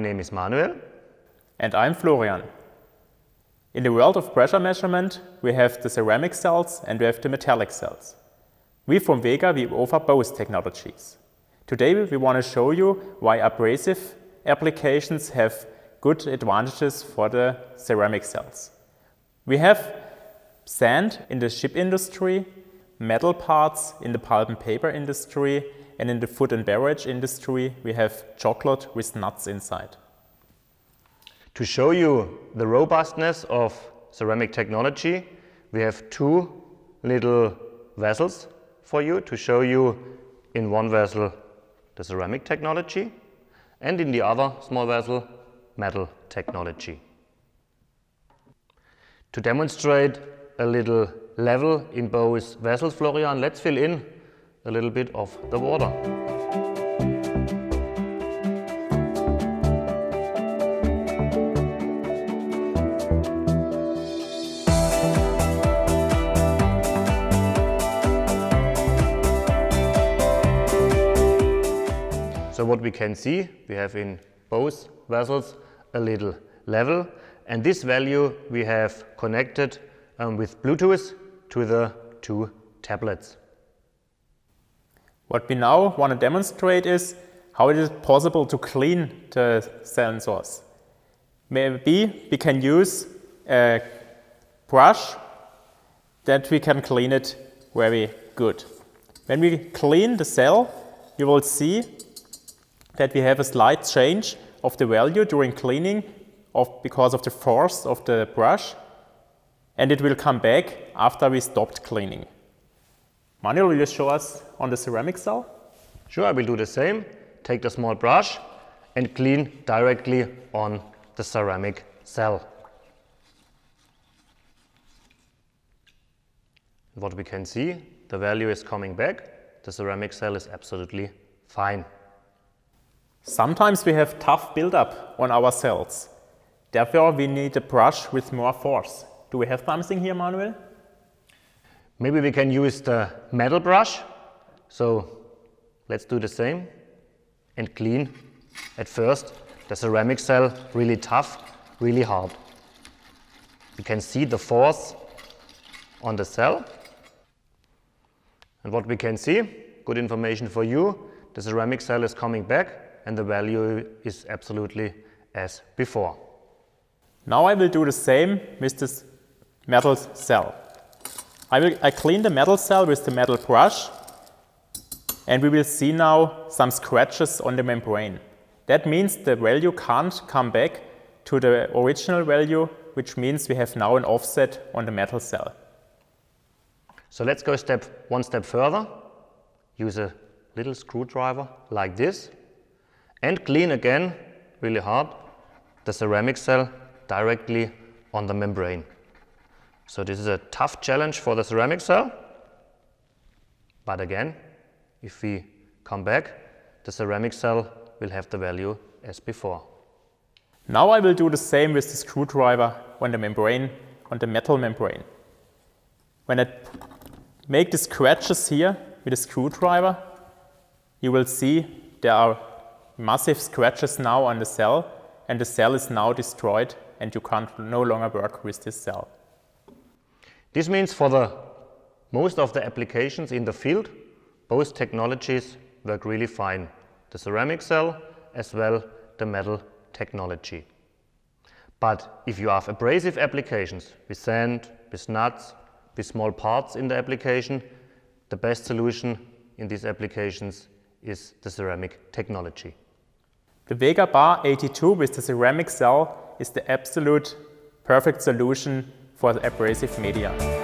name is Manuel. And I'm Florian. In the world of pressure measurement, we have the ceramic cells and we have the metallic cells. We from Vega, we offer both technologies. Today we want to show you why abrasive applications have good advantages for the ceramic cells. We have sand in the ship industry, metal parts in the pulp and paper industry, and in the food and beverage industry we have chocolate with nuts inside. To show you the robustness of ceramic technology, we have two little vessels for you to show you in one vessel the ceramic technology and in the other small vessel metal technology. To demonstrate a little level in both vessels, Florian, let's fill in a little bit of the water. So what we can see, we have in both vessels a little level, and this value we have connected with Bluetooth to the two tablets. What we now want to demonstrate is how it is possible to clean the sensors. Maybe we can use a brush that we can clean it very good. When we clean the cell, you will see that we have a slight change of the value during cleaning because of the force of the brush, and it will come back after we stopped cleaning. Manuel, will you show us on the ceramic cell? Sure, I will do the same. Take the small brush and clean directly on the ceramic cell. What we can see, the value is coming back. The ceramic cell is absolutely fine. Sometimes we have tough buildup on our cells. Therefore, we need a brush with more force. Do we have something here, Manuel? Maybe we can use the metal brush. So let's do the same and clean at first the ceramic cell, really tough, really hard. You can see the force on the cell. And what we can see, good information for you, the ceramic cell is coming back, and the value is absolutely as before. Now I will do the same with this metal cell. I clean the metal cell with the metal brush, and we will see now some scratches on the membrane. That means the value can't come back to the original value, which means we have now an offset on the metal cell. So let's go one step further. Use a little screwdriver like this, and clean again, really hard, the ceramic cell directly on the membrane. So this is a tough challenge for the ceramic cell. But again, if we come back, the ceramic cell will have the value as before. Now I will do the same with the screwdriver on the membrane, on the metal membrane. When I make the scratches here with the screwdriver, you will see there are massive scratches now on the cell, and the cell is now destroyed and you can't no longer work with this cell. This means for the most of the applications in the field, both technologies work really fine. The ceramic cell as well the metal technology. But if you have abrasive applications with sand, with nuts, with small parts in the application, the best solution in these applications is the ceramic technology. The Vega Bar 82 with the ceramic cell is the absolute perfect solution for the abrasive media.